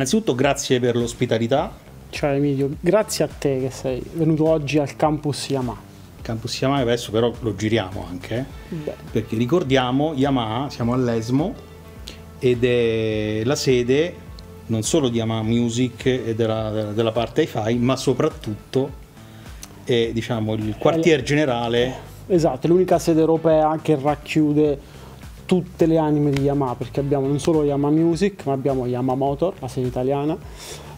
innanzitutto grazie per l'ospitalità. Ciao Emilio, grazie a te che sei venuto oggi al Campus Yamaha. Campus Yamaha adesso però lo giriamo anche, perché ricordiamo Yamaha, siamo all'ESMO ed è la sede non solo di Yamaha Music e della parte hi-fi, ma soprattutto è, diciamo, il quartier generale. Esatto, è l'unica sede europea che racchiude tutte le anime di Yamaha, perché abbiamo non solo Yamaha Music, ma abbiamo Yamaha Motor, la sede italiana,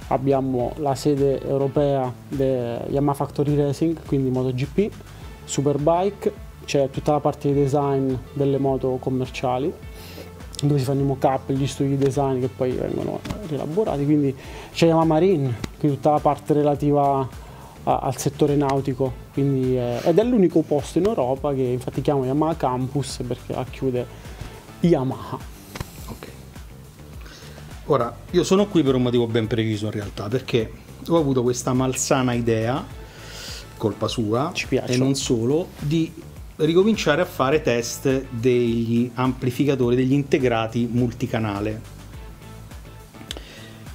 abbiamo la sede europea del Yamaha Factory Racing, quindi MotoGP, Superbike, c'è tutta la parte di design delle moto commerciali, dove si fanno i mock-up, gli studi di design che poi vengono rielaborati, quindi c'è Yamaha Marine, quindi tutta la parte relativa al settore nautico, quindi ed è l'unico posto in Europa che infatti chiamo Yamaha Campus perché racchiude Yamaha. Ok. Ora, io sono qui per un motivo ben preciso in realtà, perché ho avuto questa malsana idea, colpa sua, e non solo, di ricominciare a fare test degli amplificatori, degli integrati multicanale,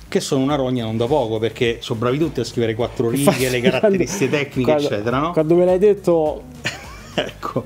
che sono una rogna non da poco, perché sono bravi tutti a scrivere 4 righe, le caratteristiche tecniche, eccetera, no? Quando me l'hai detto ecco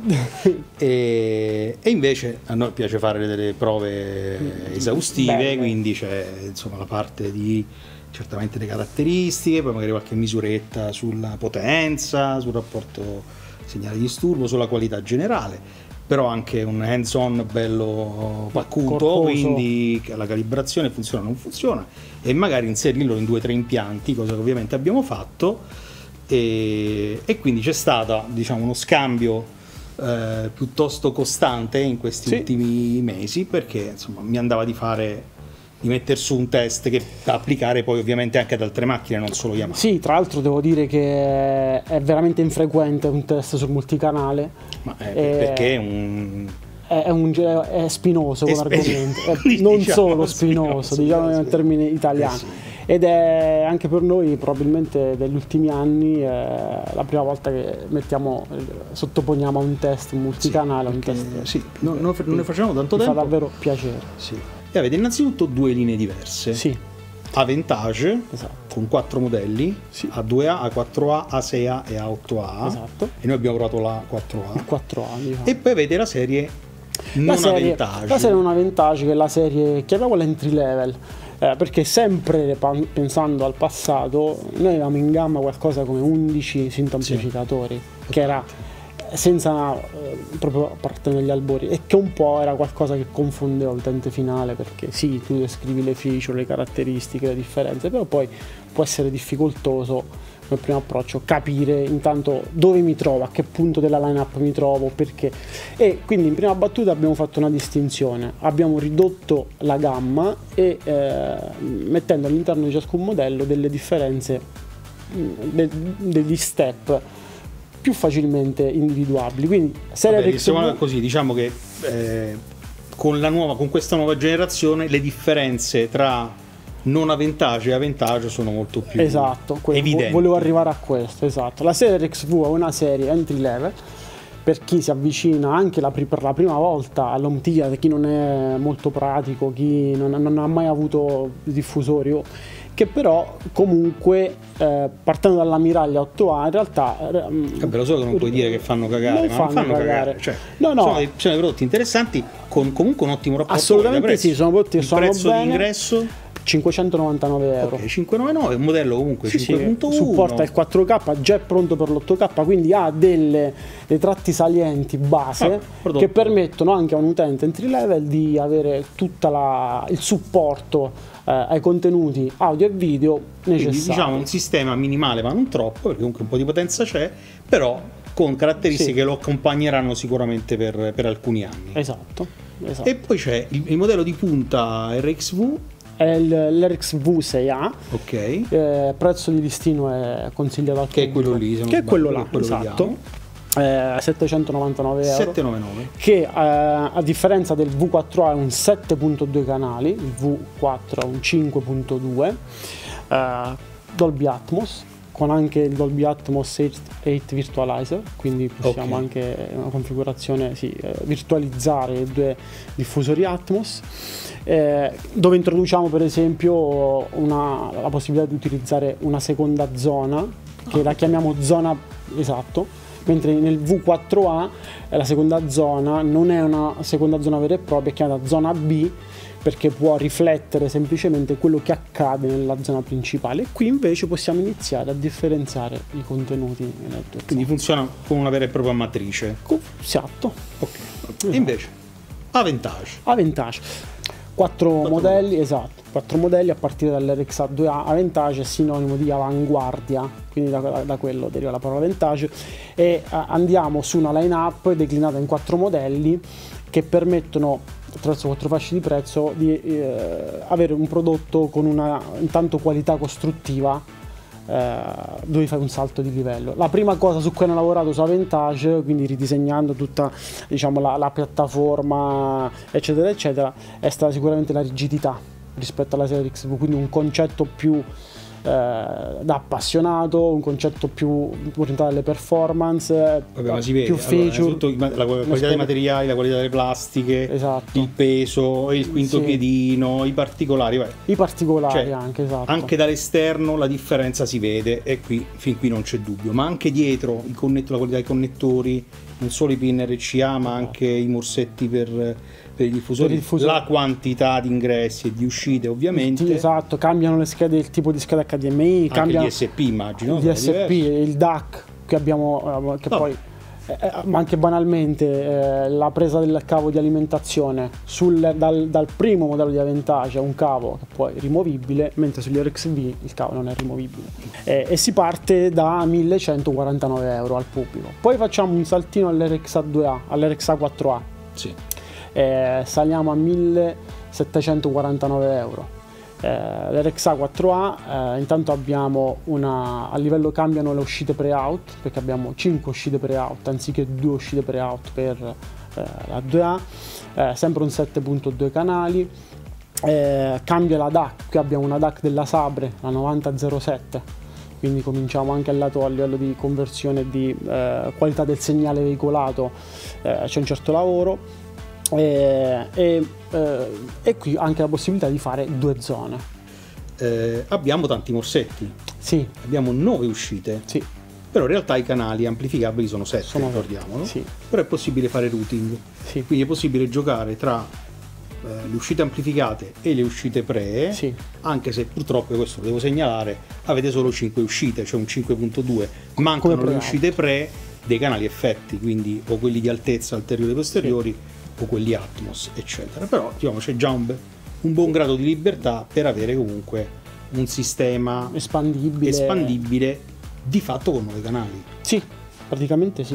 e invece a noi piace fare delle prove esaustive. Bene. Quindi c'è, insomma, la parte di certamente le caratteristiche, poi magari qualche misuretta sulla potenza, sul rapporto segnale di disturbo, sulla qualità generale, però anche un hands on bello paccuto, quindi la calibrazione funziona o non funziona, e magari inserirlo in 2 o 3 impianti, cosa che ovviamente abbiamo fatto, e quindi c'è stato, diciamo, uno scambio piuttosto costante in questi ultimi mesi, perché insomma mi andava di fare di metter su un test che da applicare poi ovviamente anche ad altre macchine, non solo Yamaha. Sì, tra l'altro devo dire che è veramente infrequente un test sul multicanale. Ma perché è spinoso come argomento, non diciamo solo spinoso, diciamo in termini italiani. Ed è anche per noi probabilmente degli ultimi anni la prima volta che sottoponiamo a un test multicanale. Non ne facciamo tanto tempo. Mi fa davvero piacere. Sì. E avete innanzitutto 2 linee diverse. Sì. Aventage, esatto, con 4 modelli, sì. A2A, A4A, A6A e A8A. Esatto. E noi abbiamo provato la 4A. 4A, diciamo. E poi avete la serie non Aventage. La serie non Aventage, che è la serie, chiamiamola entry level, perché sempre pensando al passato, noi avevamo in gamma qualcosa come 11 sintoamplificatori, che era senza proprio partendo dagli albori, e che un po' era qualcosa che confondeva l'utente finale, perché sì, tu descrivi le feature, le caratteristiche, le differenze, però poi può essere difficoltoso come primo approccio capire intanto dove mi trovo, a che punto della lineup mi trovo, perché, e quindi in prima battuta abbiamo fatto una distinzione, abbiamo ridotto la gamma e mettendo all'interno di ciascun modello delle differenze, degli step più facilmente individuabili, quindi insomma, così diciamo che con questa nuova generazione le differenze tra non Aventage e Aventage sono molto più evidenti. Volevo arrivare a questo, esatto. La serie RX-V è una serie entry level per chi si avvicina anche per la prima volta all'home theater, chi non è molto pratico, chi non ha mai avuto diffusori, che però comunque partendo dall'ammiraglia 8A in realtà però solo che non puoi dire che fanno cagare, non fanno cagare. Cioè, no. Sono dei prodotti interessanti con comunque un ottimo rapporto. Assolutamente sì, sono prodotti che sono prezzo bene. D'ingresso €599. Okay, 599, un modello comunque 5.1. Supporta il 4K, già è pronto per l'8K, quindi ha dei tratti salienti base che permettono anche a un utente entry level di avere tutto il supporto ai contenuti audio e video necessari. Quindi, diciamo, un sistema minimale ma non troppo, perché comunque un po' di potenza c'è, però con caratteristiche che lo accompagneranno sicuramente per alcuni anni. Esatto. E poi c'è il modello di punta RX-V, è l'RX-V6A, okay. Prezzo di listino è consigliato al che è quello lì, che è quello là, esatto, €799, che a differenza del V4A è un 7.2 canali, il V4 è un 5.2, Dolby Atmos, con anche il Dolby Atmos 8 Virtualizer, quindi possiamo anche una configurazione, virtualizzare i due diffusori Atmos, dove introduciamo per esempio la possibilità di utilizzare una seconda zona, che la chiamiamo zona, mentre nel V4A la seconda zona non è una seconda zona vera e propria, è chiamata zona B, perché può riflettere semplicemente quello che accade nella zona principale. Qui invece possiamo iniziare a differenziare i contenuti nella tua zona. Quindi funziona come una vera e propria matrice. Esatto. Esatto. Invece Aventage. Quattro modelli a partire dall'RX-A2A. Aventage è sinonimo di avanguardia, quindi da quello deriva la parola Aventage, e andiamo su una line-up declinata in 4 modelli che permettono, attraverso 4 fasce di prezzo, di avere un prodotto con una intanto qualità costruttiva, dove fai un salto di livello. La prima cosa su cui hanno lavorato su Aventage, quindi ridisegnando tutta la piattaforma eccetera eccetera, è stata sicuramente la rigidità rispetto alla serie XV, quindi un concetto più da appassionato, un concetto più orientato alle performance. Più feature, la qualità dei materiali, la qualità delle plastiche, il peso, il quinto piedino, i particolari, anche, anche dall'esterno la differenza si vede, e fin qui non c'è dubbio, ma anche dietro la qualità dei connettori, non solo i pin RCA ma anche i morsetti per i diffusori, la quantità di ingressi e di uscite ovviamente. Cambiano le schede, il tipo di scheda HDMI, cambia DSP, immagino, il DAC che abbiamo, ma anche banalmente la presa del cavo di alimentazione dal primo modello di Aventage è un cavo che poi è rimovibile, mentre sugli RX-V il cavo non è rimovibile, e si parte da 1149 euro al pubblico. Poi facciamo un saltino all'RX-A2A, all'RX-A4A, saliamo a 1749 euro. L'RX-A4A, intanto abbiamo a livello cambiano le uscite pre-out, perché abbiamo 5 uscite pre-out anziché 2 uscite pre-out per la 2A, sempre un 7.2 canali, cambia la DAC, qui abbiamo una DAC della Sabre, la 9007, quindi cominciamo anche a livello di conversione di qualità del segnale veicolato, c'è un certo lavoro. E qui anche la possibilità di fare 2 zone. Abbiamo tanti morsetti, abbiamo 9 uscite, però in realtà i canali amplificabili sono 7, ricordiamolo, però è possibile fare routing, quindi è possibile giocare tra le uscite amplificate e le uscite pre, anche se purtroppo, questo lo devo segnalare, avete solo 5 uscite, cioè un 5.2, mancano le uscite pre dei canali effetti, quindi o quelli di altezza anteriore e posteriori, quelli Atmos eccetera, però c'è già un buon grado di libertà per avere comunque un sistema espandibile di fatto con 9 canali. Praticamente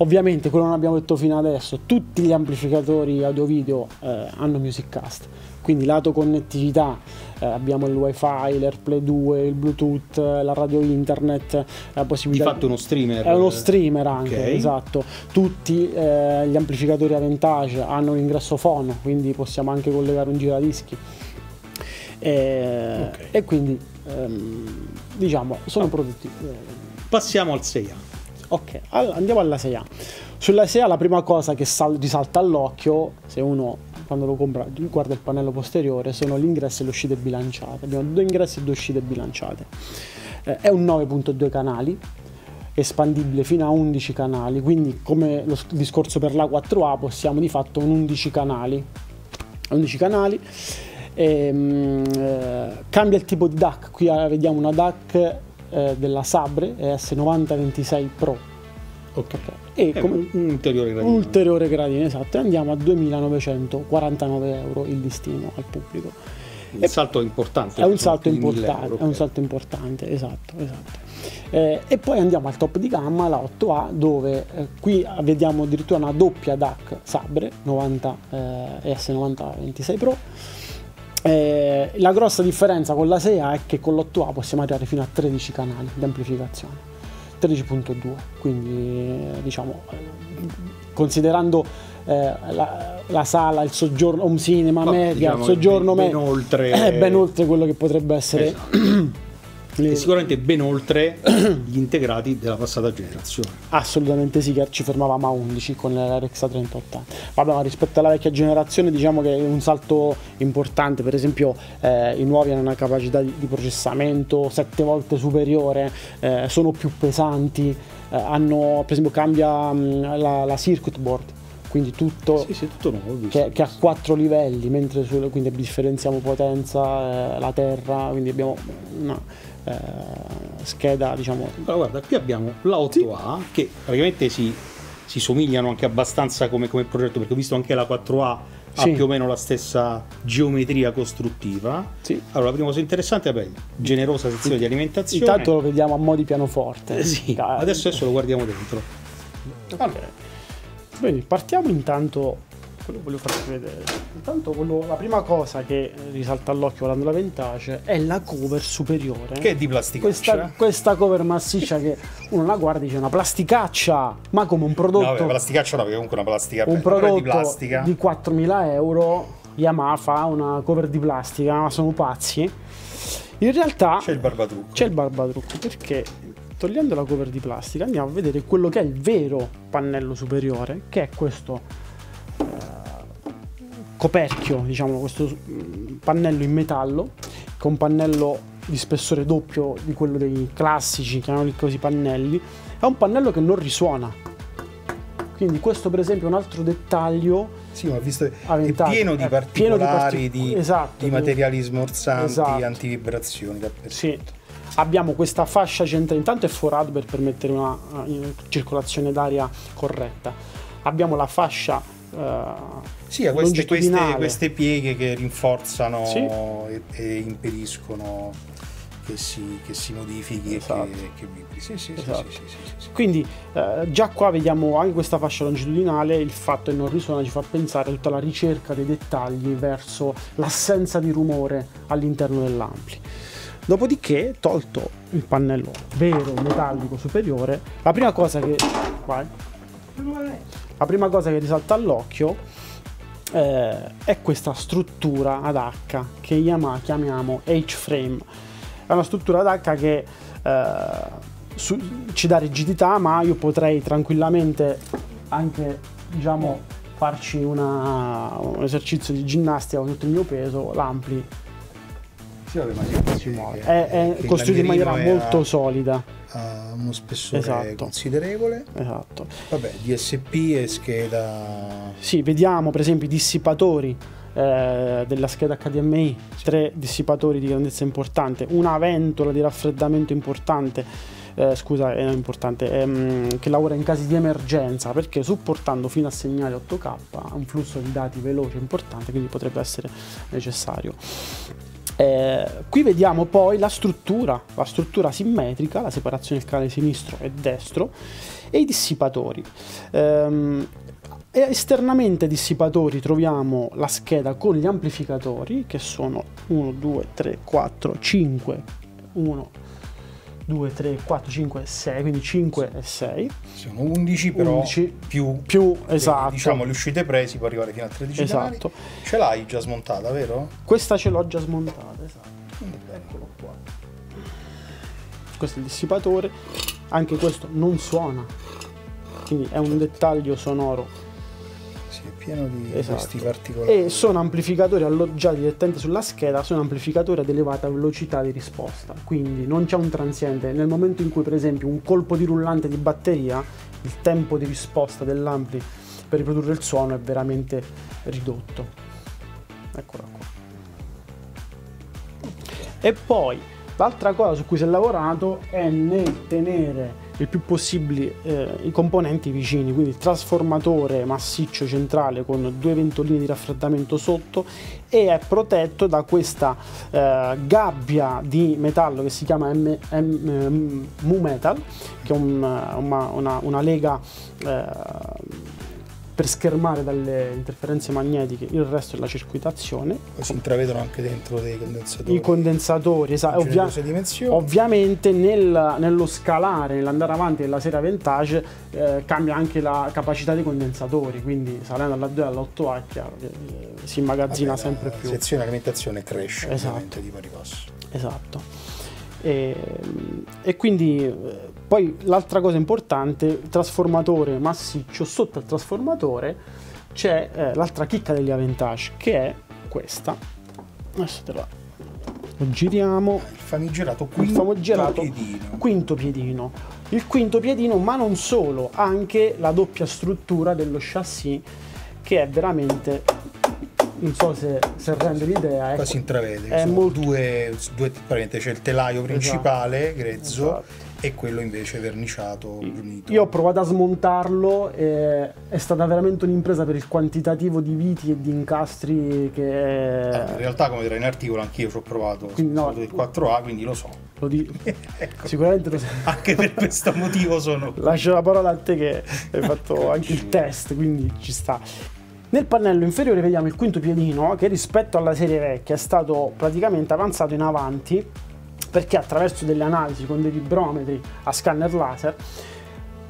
Ovviamente, quello non abbiamo detto fino adesso, tutti gli amplificatori audio video hanno MusicCast, quindi lato connettività abbiamo il Wi-Fi, l'AirPlay 2, il Bluetooth, la radio internet, la possibilità di fatto uno streamer. È uno streamer anche, Tutti gli amplificatori Aventage hanno un ingresso fono, quindi possiamo anche collegare un giradischi. E quindi sono prodotti. Passiamo al 6A. Allora, andiamo alla 6A. Sulla 6A la prima cosa che risalta all'occhio, se uno quando lo compra guarda il pannello posteriore, sono l'ingresso e le uscite bilanciate. Abbiamo 2 ingressi e 2 uscite bilanciate. È un 9.2 canali, espandibile fino a 11 canali, quindi come lo discorso per la 4A possiamo di fatto un 11 canali. Cambia il tipo di DAC, qui vediamo una DAC della Sabre ES9026PRO. E come un ulteriore gradino, andiamo a 2.949 euro il listino al pubblico. Un salto importante. È un salto importante, esatto. E poi andiamo al top di gamma, la 8A, dove qui vediamo addirittura una doppia DAC Sabre ES9026 Pro. La grossa differenza con la 6A è che con l'8A possiamo arrivare fino a 13 canali di amplificazione. 13.2, quindi considerando la sala, il soggiorno home cinema media, il soggiorno media, ben oltre quello che potrebbe essere e sicuramente ben oltre gli integrati della passata generazione. Assolutamente sì, che ci fermavamo a 11 con l'RX-A380. Vabbè, ma rispetto alla vecchia generazione diciamo che è un salto importante. Per esempio i nuovi hanno una capacità di processamento 7 volte superiore, sono più pesanti, hanno, per esempio cambia la circuit board, quindi tutto, tutto nuovo, che ha 4 livelli, mentre quindi differenziamo potenza, la terra, quindi abbiamo una scheda, diciamo. Allora guarda, qui abbiamo la 8A che praticamente si somigliano anche abbastanza come progetto, perché ho visto anche la 4A ha più o meno la stessa geometria costruttiva. Allora la prima cosa interessante è generosa sezione di alimentazione, intanto lo vediamo a mo' di pianoforte. Adesso lo guardiamo dentro. Allora. Bene, partiamo intanto, quello voglio farvi vedere. Intanto la prima cosa che risalta all'occhio guardando la Aventage è la cover superiore, che è di plasticaccia. Questa cover massiccia che uno la guarda e dice una plasticaccia, ma come un prodotto... No, plasticaccia no, perché comunque una plastica, un prodotto di plastica di 4.000 euro, Yamaha fa una cover di plastica, ma sono pazzi. In realtà c'è il barbatrucco. C'è il barbatrucco, perché... togliendo la cover di plastica andiamo a vedere quello che è il vero pannello superiore, che è questo coperchio, diciamo, questo pannello in metallo, che è un pannello di spessore doppio di quello dei classici, chiamiamoli così, pannelli. È un pannello che non risuona, quindi questo per esempio è un altro dettaglio. Sì, ma visto che è pieno di particolari, di materiali smorzanti, antivibrazioni dappertutto. Abbiamo questa fascia centrale, intanto è forato per permettere una circolazione d'aria corretta. Abbiamo la fascia queste pieghe che rinforzano e impediscono che si modifichi e che vibri. Quindi già qua vediamo anche questa fascia longitudinale, il fatto che non risuona ci fa pensare a tutta la ricerca dei dettagli verso l'assenza di rumore all'interno dell'ampli. Dopodiché, tolto il pannello vero metallico superiore, la prima cosa che risalta all'occhio è questa struttura ad H che Yamaha chiamiamo H-Frame. È una struttura ad H che ci dà rigidità, ma io potrei tranquillamente anche, diciamo, farci un esercizio di ginnastica con tutto il mio peso, l'ampli. È costruito in maniera molto solida, ha uno spessore considerevole. Vabbè, DSP e scheda. Vediamo per esempio i dissipatori della scheda HDMI, 3 dissipatori di grandezza importante, una ventola di raffreddamento importante, che lavora in caso di emergenza, perché supportando fino a segnale 8K ha un flusso di dati veloce importante, quindi potrebbe essere necessario. Qui vediamo poi la struttura simmetrica, la separazione del canale sinistro e destro e i dissipatori. Esternamente ai dissipatori troviamo la scheda con gli amplificatori, che sono 1, 2, 3, 4, 5, 1, 2, 3, 4, 5 e 6, quindi 5 e 6 sono 11, però 11 più diciamo le uscite pre si può arrivare fino a 13 canali. Ce l'hai già smontata, vero? Questa ce l'ho già smontata, eccolo qua. Questo è il dissipatore, anche questo non suona, quindi è un dettaglio sonoro. È pieno di questi particolari. E sono amplificatori alloggiati direttamente sulla scheda, sono amplificatori ad elevata velocità di risposta, quindi non c'è un transiente. Nel momento in cui per esempio un colpo di rullante di batteria, il tempo di risposta dell'ampli per riprodurre il suono è veramente ridotto. Eccola qua. E poi l'altra cosa su cui si è lavorato è nel tenere il più possibile i componenti vicini, quindi il trasformatore massiccio centrale con 2 ventoline di raffreddamento sotto, e è protetto da questa gabbia di metallo che si chiama MU-Metal, che è una lega per schermare dalle interferenze magnetiche il resto della circuitazione. Si intravedono anche dentro dei condensatori. I condensatori, esatto. Ovviamente nello scalare, nell'andare avanti della serie Aventage, cambia anche la capacità dei condensatori, quindi salendo dalla 2 all'8A è chiaro che si immagazzina sempre più. La sezione alimentazione cresce di pari passo. e quindi poi l'altra cosa importante, il trasformatore massiccio. Sotto al trasformatore c'è l'altra chicca degli Aventage, che è questa. Adesso te la giriamo, il famigerato quinto piedino. Il quinto piedino, ma non solo, anche la doppia struttura dello chassis, che è veramente, non so se rende l'idea, qua si intravede, è molto... due praticamente, c'è il telaio principale, esatto, grezzo, esatto, e quello invece verniciato, brunito. Io ho provato a smontarlo, è stata veramente un'impresa per il quantitativo di viti e di incastri che in realtà, come direi in articolo, anch'io ci ho provato, quindi, no, il 4A, quindi lo so. Lo dico. Ecco. Sicuramente lo so. Anche per questo motivo sono... Lascio la parola a te che hai fatto anche il test, quindi ci sta. Nel pannello inferiore vediamo il quinto piedino, che rispetto alla serie vecchia è stato praticamente avanzato in avanti, perché attraverso delle analisi con dei vibrometri a scanner laser,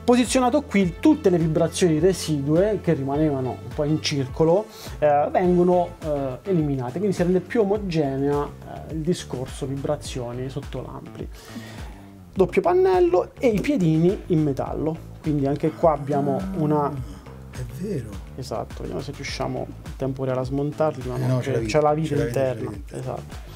posizionato qui, tutte le vibrazioni residue che rimanevano un po' in circolo vengono eliminate, quindi si rende più omogenea il discorso vibrazioni sotto l'ampli. Doppio pannello e i piedini in metallo, quindi anche qua abbiamo una... È vero! Esatto, vediamo se riusciamo in tempo reale a smontarli, ma no, c'è la vite interna, esatto.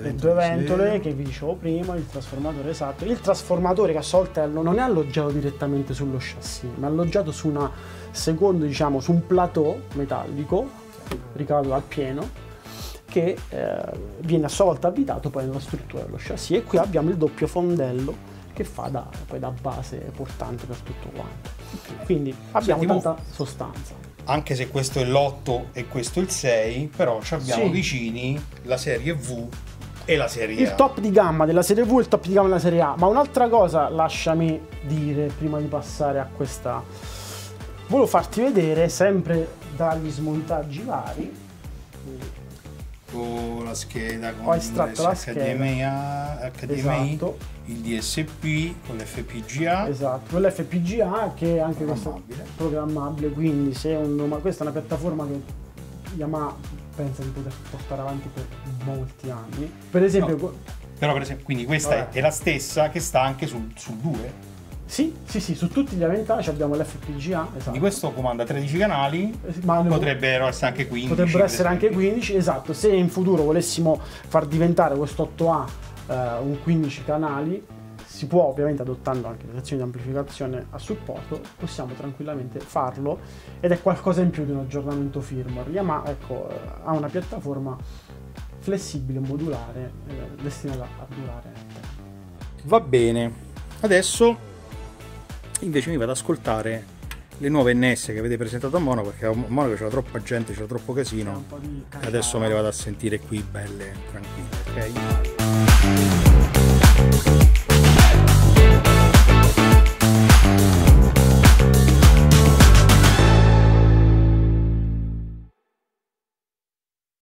Le due ventole che vi dicevo prima, il trasformatore, esatto, il trasformatore che a soltello non è alloggiato direttamente sullo chassis, ma è alloggiato su una seconda, diciamo, su un plateau metallico ricavato dal pieno, che viene a sua volta abitato poi nella struttura dello chassis, e qui abbiamo il doppio fondello che fa poi da base portante per tutto quanto. Quindi abbiamo tanta sostanza. Anche se questo è l'8 e questo è il 6, però ci abbiamo, sì, vicini la serie V e la serie A. Il top di gamma della serie V e il top di gamma della serie A. Ma un'altra cosa, lasciami dire, prima di passare a questa... Volevo farti vedere, sempre dagli smontaggi vari... Con la scheda, con HDMI, esatto, il DSP, con l'FPGA. Esatto, con l'FPGA che è anche programmabile, quindi se ma questa è una piattaforma che Yamaha pensa di poter portare avanti per molti anni. Per esempio, no, però per esempio, quindi questa è la stessa che sta anche sul 2. Sì, su tutti gli Aventage abbiamo l'FPGA, esatto. Di questo comanda 13 canali, ma potrebbero essere anche 15. Potrebbero essere anche 15, esatto. Se in futuro volessimo far diventare questo 8A un 15 canali, si può, ovviamente adottando anche le sezioni di amplificazione a supporto, possiamo tranquillamente farlo, ed è qualcosa in più di un aggiornamento firmware. Yamaha, ecco, ha una piattaforma flessibile, modulare, destinata a durare. Va bene, adesso... Invece mi vado ad ascoltare le nuove NS che avete presentato a Monaco, perché a Monaco c'era troppa gente, c'era troppo casino. Adesso me le vado a sentire qui belle tranquille, ok?